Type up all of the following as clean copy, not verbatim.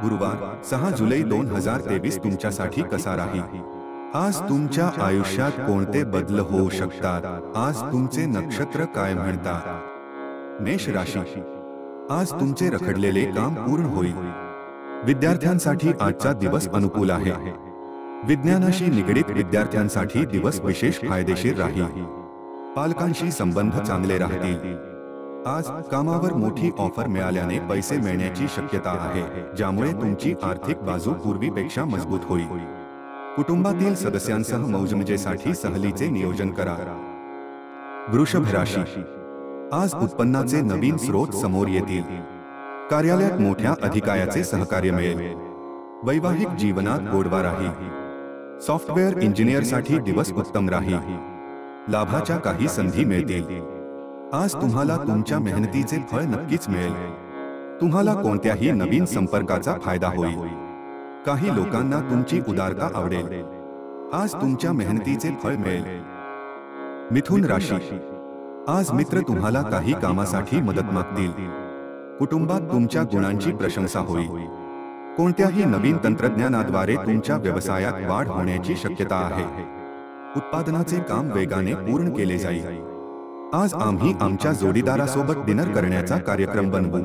गुरुवार 6 जुलै 2023 तुमच्यासाठी कसा राहील? आज तुमच्या आयुष्यात कोणते बदल होऊ शकतात? आज तुमचे नक्षत्र काय म्हणतात? मेष राशी, आज तुमचे रखडलेले काम पूर्ण होईल। विद्यार्थ्यांसाठी आजचा दिवस अनुकूल आहे। विज्ञानाशी निगडित विद्यार्थ्यांसाठी दिवस विशेष फायदेशीर राहील। पालकांशी संबंध चांगले राहतील। आज कामावर मोठी ऑफर मिळाल्याने पैसे मिळण्याची शक्यता आहे, ज्यामुळे तुमची आर्थिक बाजू पूर्वीपेक्षा मजबूत होईल। कुटुंबातील सदस्यांसह मौजमजेसाठी सहलीचे नियोजन करा। वृषभ राशी, आज उत्पन्नाचे नवीन स्रोत समोर येतील। कार्यालयात मोठ्या अधिकाऱ्याचे सहकार्य मिळेल। वैवाहिक जीवनात गोडवा राहील। सॉफ्टवेअर इंजिनियरसाठी दिवस उत्तम राहील। लाभाच्या काही संधी मिळतील। आज तुम्हाला तुमच्या मेहनतीचे फळ नक्कीच मिळेल। तुम्हाला कोणत्याही नवीन संपर्काचा फायदा होईल। काही लोकांना तुमची उदारता आवडेल। आज तुमच्या मेहनतीचे फळ मिळेल। मिथुन राशी, आज मित्र तुम्हाला काही कामासाठी मदत मागतील। कुटुंबात तुमच्या गुणांची प्रशंसा होईल। कोणत्याही नवीन तंत्रज्ञानाद्वारे तुमच्या व्यवसायात वाढ होण्याची शक्यता आहे। उत्पादनाचे काम वेगाने पूर्ण केले जाईल। आज आम्ही आमच्या जोडीदारासोबत डिनर करण्याचा कार्यक्रम बनवू।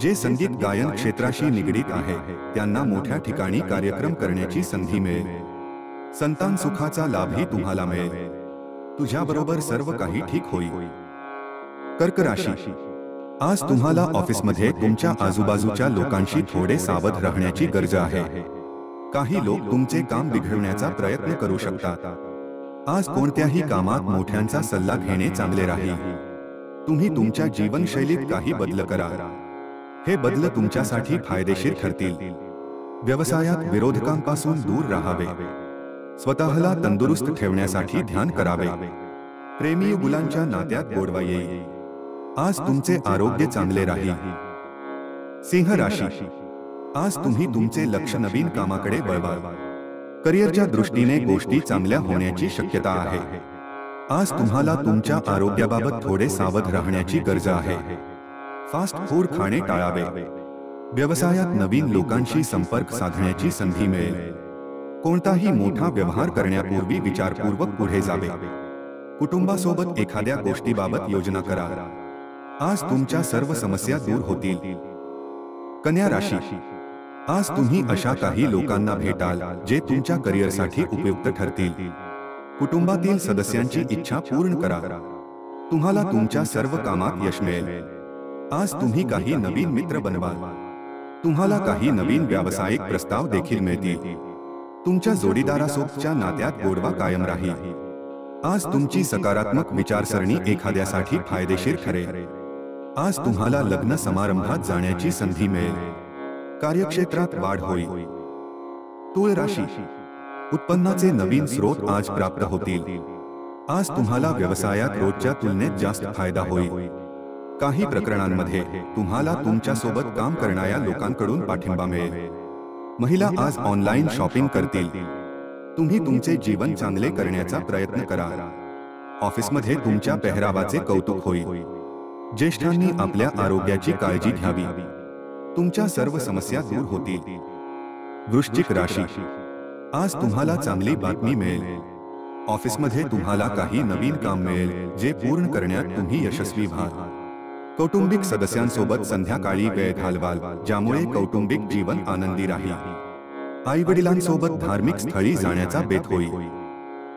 जे संगीत गायन क्षेत्राशी निगडित आहे त्यांना मोठ्या ठिकाणी कार्यक्रम करण्याची संधी मिळेल। संतान सुखाचा लाभही तुम्हाला मिळेल। तुझ्याबरोबर सर्व काही ठीक होईल। कर्क राशी, आज तुम्हाला ऑफिसमध्ये तुमच्या आजूबाजूच्या लोकांशी थोडे सावध राहण्याची गरज आहे। काही लोक तुमचे काम बिघडवण्याचा प्रयत्न करू शकतात। आज कोणत्याही कामात मोठ्यांचा सल्ला घेणे चांगले राहील। तुम्ही तुमच्या जीवनशैलीत काही बदल करा। हे बदल तुमच्यासाठी फायदेशीर ठरतील। व्यवसायात विरोधकांपासून दूर राहावे। स्वतःला तंदुरुस्त ठेवण्यासाठी ध्यान करावे। प्रेमी मुलांच्या नात्यात गोडवा येईल। आज तुमचे आरोग्य चांगले राहील। सिंह राशी, आज तुम्ही तुमचे लक्ष नवीन कामाकडे वळवाल। करिअरच्या दृष्टीने गोष्टी चांगल्या होण्याची शक्यता आहे। आज तुम्हाला तुमच्या आरोग्याबाबत थोडे सावध राहण्याची गरज आहे। फास्ट फूड खाणे टाळावे। व्यवसायात नवीन लोकांशी संपर्क साधण्याची संधी मिळेल। कोणताही मोठा व्यवहार करण्यापूर्वी विचारपूर्वक पुढे जावे। कुटुंबासोबत एखाद्या गोष्टीबाबत योजना करा। आज तुमच्या सर्व समस्या दूर होतील। कन्या राशी, आज तुम्ही अशा काही लोकांना भेटाल जे तुमच्या करिअरसाठी उपयुक्त ठरतील। कुटुंबातील सदस्यांची इच्छा पूर्ण करा। तुम्हाला तुमच्या सर्व कामात यश मिळेल। आज तुम्ही काही नवीन मित्र बनवाल। तुम्हाला काही नवीन व्यावसायिक प्रस्ताव देखील मिळतील। तुमच्या जोडीदारासोबतच्या नात्यात गोडवा कायम राहील। आज तुमची सकारात्मक विचारसरणी एखाद्यासाठी फायदेशीर ठरेल। आज तुम्हाला लग्न समारंभात जाण्याची संधी मिळेल। कार्यक्षेत्रात वाढ होईल। तुळ राशी, उत्पन्नाचे नवीन स्रोत आज प्राप्त होतील। आज तुम्हाला व्यवसायात रोजच्या तुलनेत जास्त फायदा होईल। काही प्रकरणांमध्ये तुम्हाला तुमच्यासोबत काम करणाऱ्या लोकांकडून पाठिंबा मिळेल। महिला आज ऑनलाइन शॉपिंग करतील। तुम्ही तुमचे जीवन चांगले करण्याचा प्रयत्न करा। ऑफिसमध्ये तुमच्या पेहरावाचे कौतुक होईल। ज्येष्ठांनी आपल्या आरोग्याची काळजी घ्यावी। तुमच्या सर्व समस्या दूर होतील। वृश्चिक राशी, आज तुम्हाला चांगली बातमी मिळेल। ऑफिसमध्ये तुम्हाला काही नवीन काम मिळेल जे पूर्ण करण्यात तुम्ही यशस्वी व्हाल। कौटुंबिक सदस्यांसोबत संध्याकाळी वेळ घालवाल, ज्यामुळे कौटुंबिक जीवन आनंदी राहील। आईवडिलांसोबत धार्मिक स्थळी जाण्याचा बेत होईल।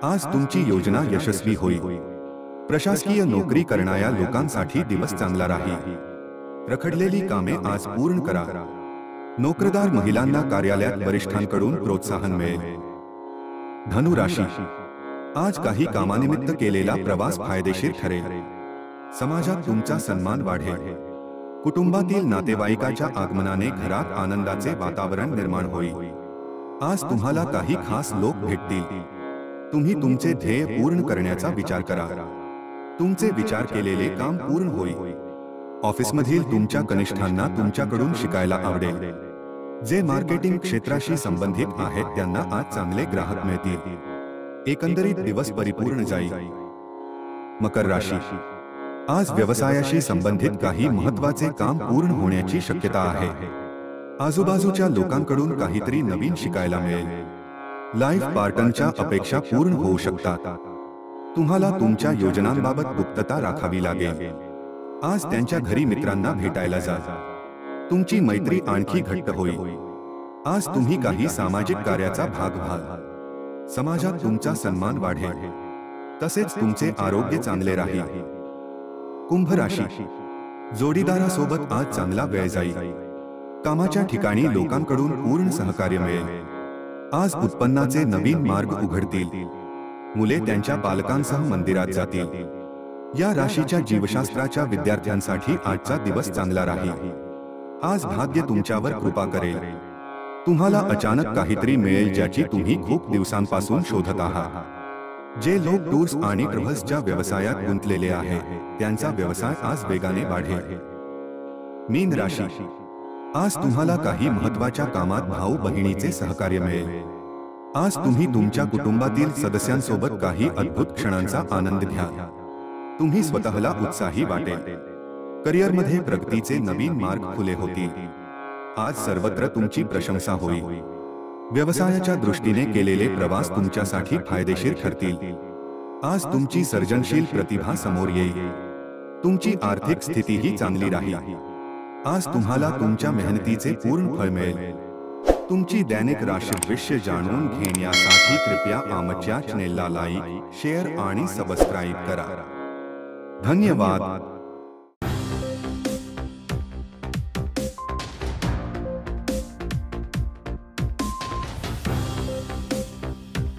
आज तुमची योजना यशस्वी होईल। प्रशासकीय नोकरी करणाऱ्या लोकांसाठी दिवस चांगला राहील। रखडलेली कामे आज पूर्ण करा। नोकरदार महिलांना कार्यालयात वरिष्ठांकडून प्रोत्साहन मिळेल। धनु राशी, आज काही कामानिमित्त केलेला प्रवास फायदेशीर ठरेल। समाजात तुमचा सन्मान वाढेल। कुटुंबातील नातेवाईकाच्या आगमनाने घरात आनंदाचे वातावरण निर्माण होईल। आज तुम्हाला काही खास लोक भेटतील। तुम्ही तुमचे ध्येय पूर्ण करण्याचा विचार करा। तुमचे विचार केलेले काम पूर्ण होईल। ऑफिसमधील तुमच्या कनिष्ठांना तुमच्याकडून शिकायला आवडेल। जे मार्केटिंग क्षेत्राशी संबंधित आहेत त्यांना आज चांगले ग्राहक मिळतील। एकंदरीत दिवस परिपूर्ण जाईल। मकर राशी, आज व्यवसायाशी संबंधित काही महत्त्वाचे काम पूर्ण होण्याची शक्यता आहे। आजूबाजूच्या लोकांकडून काहीतरी नवीन शिकायला मिळेल। लाइफ पार्टनरच्या अपेक्षा पूर्ण होऊ शकतात। तुम्हाला तुमच्या योजनांबाबत गुप्तता राखावी लागेल। आज त्यांच्या घरी मित्रांना भेटायला जा। तुमची मैत्री आणखी घट्ट होईल। आज तुम्ही काही सामाजिक कार्याचा भाग व्हाल। समाजात तुमचा सन्मान वाढेल, तसेच तुमचे आरोग्य चांगले राहील। कुंभ राशी, जोडीदारासोबत आज चांगला वेळ जाईल। कामाच्या ठिकाणी लोकांकडून पूर्ण सहकार्य मिळेल। आज उत्पन्नाचे नवीन मार्ग उघडतील। मुले त्यांच्या पालकांसह मंदिरात जातील। या राशीच्या जीवशास्त्राच्या विद्यार्थ्यांसाठी आजचा दिवस चांगला राहील। आज भाग्य तुमच्यावर कृपा करेल। तुम्हाला अचानक काहीतरी मिळेल ज्याची तुम्ही खूप दिवसांपासून शोधत आहात। जे लोक टूर्स आणि ट्रॅव्हल्सच्या व्यवसायात गुंतलेले आहेत त्यांचा व्यवसाय आज वेगाने वाढेल। मीन राशी, आज तुम्हाला काही महत्त्वाच्या कामात भाऊ बहिणीचे सहकार्य मिळेल। आज तुम्ही तुमच्या कुटुंबातील सदस्यांसोबत काही अद्भुत क्षणांचा आनंद घ्या। तुम्ही स्वतःला उत्साही वाटेल। करिअरमध्ये प्रगतीचे नवीन मार्ग खुले होतील। आज सर्वत्र तुमची प्रशंसा होईल। व्यवसायाच्या दृष्टीने केलेले प्रवास तुमच्यासाठी फायदेशीर ठरतील। आज तुमची सर्जनशील प्रतिभा समोर येईल। तुमची आर्थिक स्थितीही चांगली राहील। आज तुम्हाला तुमच्या मेहनतीचे पूर्ण फळ मिळेल। तुमची दैनिक राशिवृश्य जाणून घेण्यासाठी कृपया आमच्या चॅनेलला लाईक, शेअर आणि सबस्क्राइब करा। धन्यवाद।